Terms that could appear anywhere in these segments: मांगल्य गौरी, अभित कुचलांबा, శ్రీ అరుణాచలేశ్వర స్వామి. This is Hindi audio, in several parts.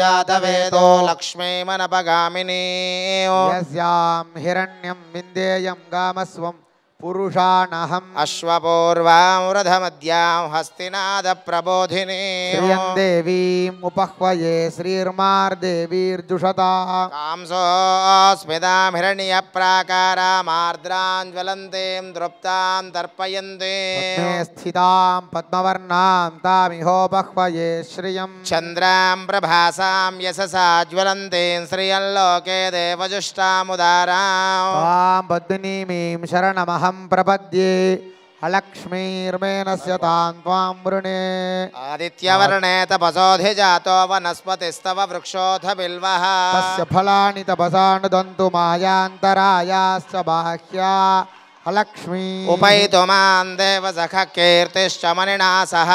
जातवेदो लक्ष्मी मनपगामिनी यस्यां हिरण्यं विन्देयं गामस्वं पुरुषाणहं अश्वपूर्वां रथमध्यां हस्तिनाद प्रबोधिनी श्रियं देवीं उपह्वये श्रीर्मार्देवीर्जुषता कांसोऽस्मितां हिरण्यप्राकारामार्द्रां ज्वलन्तीं दृप्तां दर्पयन्ते स्थितां पद्मवर्णां तामिहोपह्वये श्रियं चन्द्रां प्रभासां यशसा ज्वलन्तीं श्रियं लोके देवजुष्टामुदारां तां पद्मिनीं शरणमहम् प्रपद्ये अलक्ष्मीर्मेनस्यतान्त्वामृणे आदित्यवर्णे तपसोधि जातो वनस्पतिस्तव वृक्षोऽथ बिल्वः तस्य फलानि तपसा नुदन्तु मायान्तरायाश्च बाह्या अलक्ष्मी उपैतो मां देवसखः कीर्तिश्च मणिना सह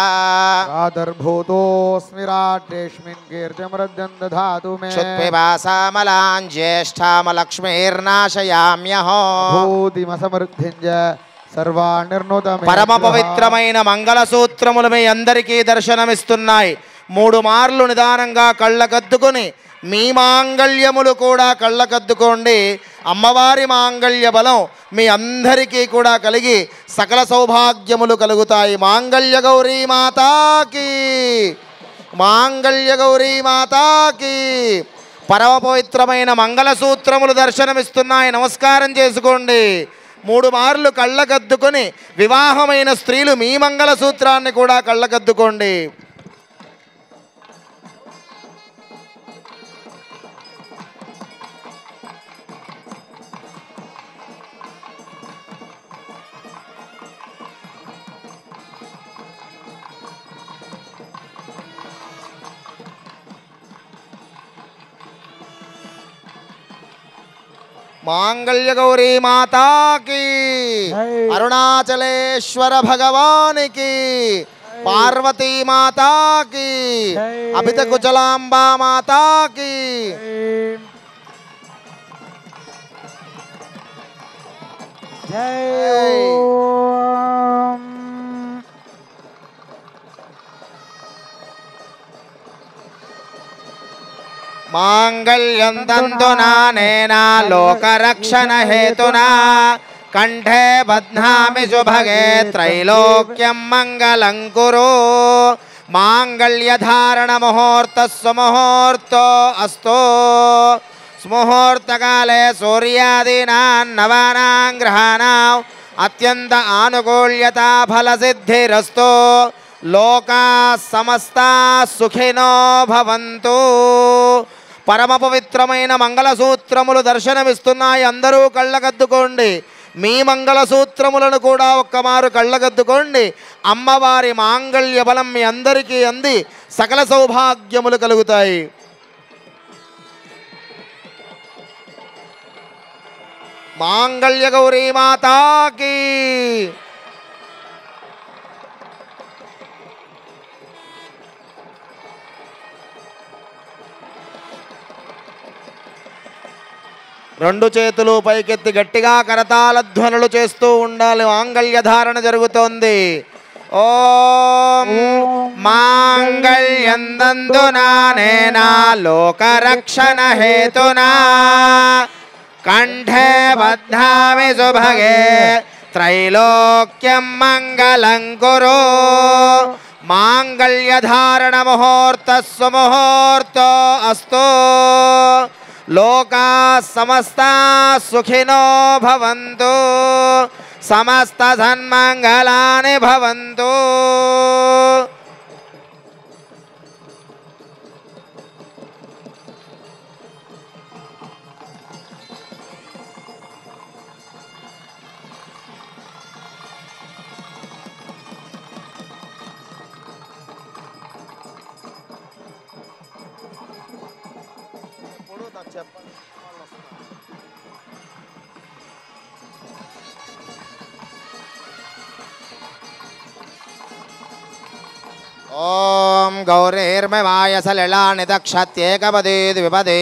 आदर्भूतोऽस्मि राट्रेष्मिन् कीर्तिमृद्यं दधातु मे क्षुत्पिपासामलां ज्येष्ठामलक्ष्मीर्नाशयाम्यहो भूतिमसमृद्धिं च सर्वाणिर्नुतमे परम पवित्रमैన మంగళ సూత్రములు మీ అందరికీ దర్శనమిస్తున్నాయి। మూడు మార్లు నిదానంగా కళ్ళకద్దుకొని మీ మాంగళ్యములు కూడా కళ్ళకద్దుకోండి। అమ్మవారి మాంగళ్య బలం మీ అందరికీ కూడా కలిగి సకల సౌభాగ్యములు కలుగుతాయి। మాంగళ్య గౌరీ మాతాకి, మాంగళ్య గౌరీ మాతాకి। పరమ పవిత్రమైన మంగళ సూత్రములు దర్శనమిస్తున్నాయి, నమస్కారం చేసుకోండి। మూడు మార్లు కళ్ళకద్దుకొని వివాహమైన స్త్రీలు మీ మంగళ సూత్రాన్ని కూడా కళ్ళకద్దుకోండి। मांगल्य गौरी माता की, अरुणाचलेश्वर भगवान की, पार्वती माता की, अभित कुचलांबा माता की। जय मांगल्यं तन्तुना नेना लोकरक्षण हेतुना कंठे बध्नामि शुभगे त्रैलोक्यं मंगलं कुरु। मांगल्य धारण मुहूर्त सुमुहूर्तो अस्तु। सुमुहूर्त काले सूर्यादीनां नवानां ग्रहाणां अत्यंत आनुकूल्यता फल सिद्धिरस्तु। लोका समस्ता सुखिनो भवन्तु। परम पवित्रमैन मंगलसूत्रमुलु दर्शनमिस्तुन्नायि, अंदरू कళ్ళకద్దుకోండి। మీ మంగళసూత్రములను కూడా ఒక్కమారు కళ్ళకద్దుకోండి। అమ్మవారి మాంగళ్య బలం మీ అందరికీ అంది సకల సౌభాగ్యములు కలుగుతాయి। మాంగళ్య గౌరీ మాతాకి। రెండు చేతులు పైకెత్తి గట్టిగా కరతాళ ధ్వనులు చేస్తూ ఉండాలి। మాంగళ్య ధారణ జరుగుతోంది। ఓం మాంగళ్యం దందునా నేనా లోకరక్షణ హేతునా కంఠే బధ్నామి శుభగే త్రైలోక్యం మంగళం కురు। మాంగళ్య ధారణ ముహూర్త సుముహూర్తో అస్తు। लोका समस्ता सुखिनो भवन्तु। समस्त सन्मंगलानि भवन्तु। ओम गौरेर्मय सलिलानित क्षत्येकपदे द्विपदे।